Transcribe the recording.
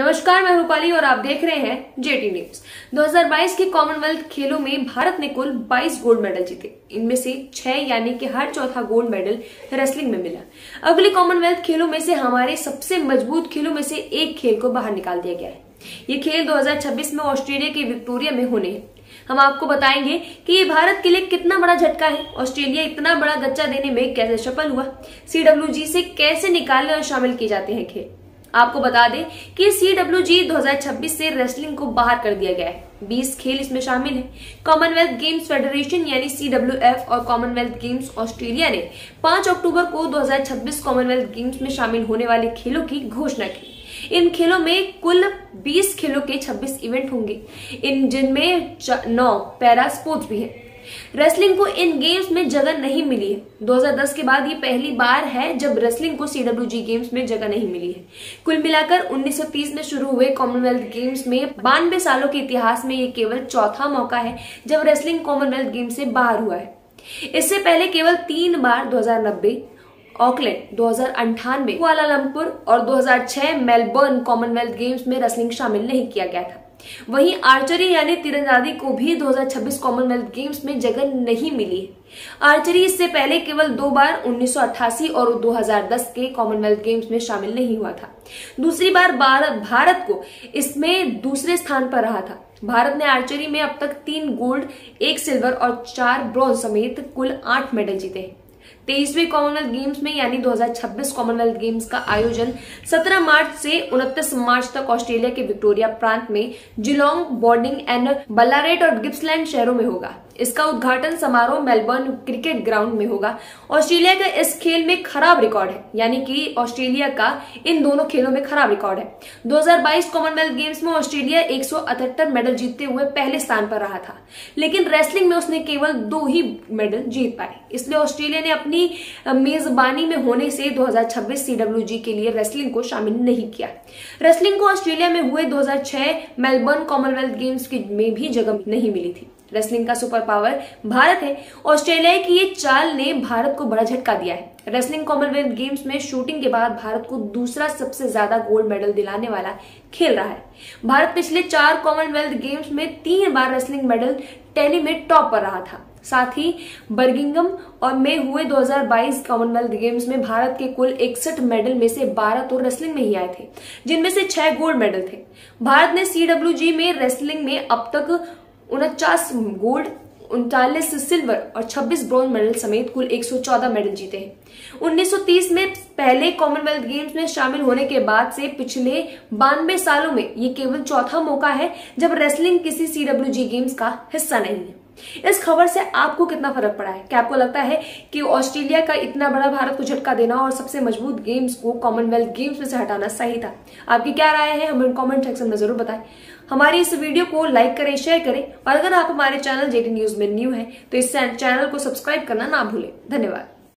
नमस्कार, मैं रूपाली और आप देख रहे हैं जेटी न्यूज। 2022 के कॉमनवेल्थ खेलों में भारत ने कुल 22 गोल्ड मेडल जीते। इनमें से 6 यानी कि हर चौथा गोल्ड मेडल रेसलिंग में मिला। अगले कॉमनवेल्थ खेलों में से हमारे सबसे मजबूत खेलों में से एक खेल को बाहर निकाल दिया गया है। ये खेल 2026 में ऑस्ट्रेलिया के विक्टोरिया में होने हैं। हम आपको बताएंगे कि ये भारत के लिए कितना बड़ा झटका है, ऑस्ट्रेलिया इतना बड़ा गच्चा देने में कैसे सफल हुआ, सीडब्ल्यूजी से कैसे निकालने और शामिल किए जाते हैं खेल। आपको बता दें कि सीडब्ल्यूजी 2026 से रेसलिंग को बाहर कर दिया गया है। 20 खेल इसमें शामिल हैं। कॉमनवेल्थ गेम्स फेडरेशन यानी CWF और कॉमनवेल्थ गेम्स ऑस्ट्रेलिया ने 5 अक्टूबर को 2026 कॉमनवेल्थ गेम्स में शामिल होने वाले खेलों की घोषणा की। इन खेलों में कुल 20 खेलों के 26 इवेंट होंगे, इन जिनमें 9 पैरास्पोर्ट भी है। रेसलिंग को इन गेम्स में जगह नहीं मिली है। 2010 के बाद ये पहली बार है जब रेसलिंग को CWG गेम्स में जगह नहीं मिली है। कुल मिलाकर 1930 में शुरू हुए कॉमनवेल्थ गेम्स में 92 सालों के इतिहास में ये केवल चौथा मौका है जब रेसलिंग कॉमनवेल्थ गेम्स से बाहर हुआ है। इससे पहले केवल 3 बार 2090 ऑकलैंड, 2098 कुआलालंपुर और 2006 मेलबोर्न कॉमनवेल्थ गेम्स में रेसलिंग शामिल नहीं किया गया था। वहीं आर्चरी यानी तीरंदाजी को भी 2026 कॉमनवेल्थ गेम्स में जगह नहीं मिली। आर्चरी इससे पहले केवल 2 बार 1988 और 2010 के कॉमनवेल्थ गेम्स में शामिल नहीं हुआ था। दूसरी बार भारत को इसमें दूसरे स्थान पर रहा था। भारत ने आर्चरी में अब तक 3 गोल्ड, 1 सिल्वर और 4 ब्रॉन्ज समेत कुल 8 मेडल जीते हैं। 23वें कॉमनवेल्थ गेम्स में यानी 2026 कॉमनवेल्थ गेम्स का आयोजन 17 मार्च से 29 मार्च तक ऑस्ट्रेलिया के विक्टोरिया प्रांत में जिलोंग, बॉर्डिंग एंड बलारेट और गिब्सलैंड शहरों में होगा। इसका उद्घाटन समारोह मेलबोर्न क्रिकेट ग्राउंड में होगा। ऑस्ट्रेलिया का इस खेल में खराब रिकॉर्ड है, यानी कि ऑस्ट्रेलिया का इन दोनों खेलों में खराब रिकॉर्ड है। 2022 कॉमनवेल्थ गेम्स में ऑस्ट्रेलिया 178 मेडल जीतते हुए पहले स्थान पर रहा था, लेकिन रेसलिंग में उसने केवल 2 ही मेडल जीत पाए। इसलिए ऑस्ट्रेलिया ने अपनी मेजबानी में होने से 2026 CWG के लिए रेसलिंग को शामिल नहीं किया। रेसलिंग को ऑस्ट्रेलिया में हुए 2006 मेलबोर्न कॉमनवेल्थ गेम्स में भी जगह नहीं मिली थी। रेसलिंग का सुपर पावर भारत है। ऑस्ट्रेलिया की ये चाल ने भारत को बड़ा झटका दिया है। रेसलिंग कॉमनवेल्थ गेम्स में शूटिंग के बाद भारत को दूसरा सबसे ज्यादा गोल्ड मेडल दिलाने वाला खेल रहा है। भारत पिछले 4 कॉमनवेल्थ गेम्स में 3 बार रेसलिंग मेडल टैली में टॉप पर रहा था। साथ ही बर्गिंगम और में हुए 2022 कॉमनवेल्थ गेम्स में भारत के कुल 61 मेडल में से 12 तो रेसलिंग में ही आए थे, जिनमें से 6 गोल्ड मेडल थे। भारत ने CWG में रेसलिंग में अब तक 49 गोल्ड, 39 सिल्वर और 26 ब्रॉन्ज मेडल समेत कुल 114 मेडल जीते हैं। 1930 में पहले कॉमनवेल्थ गेम्स में शामिल होने के बाद से पिछले 92 सालों में ये केवल चौथा मौका है जब रेसलिंग किसी CWG गेम्स का हिस्सा नहीं है। इस खबर से आपको कितना फर्क पड़ा है? क्या आपको लगता है कि ऑस्ट्रेलिया का इतना बड़ा भारत को झटका देना और सबसे मजबूत गेम्स को कॉमनवेल्थ गेम्स में से हटाना सही था? आपकी क्या राय है, हमें कमेंट सेक्शन में जरूर बताएं। हमारी इस वीडियो को लाइक करें, शेयर करें और अगर आप हमारे चैनल जेटी न्यूज में न्यू हैं तो इस चैनल को सब्सक्राइब करना ना भूलें। धन्यवाद।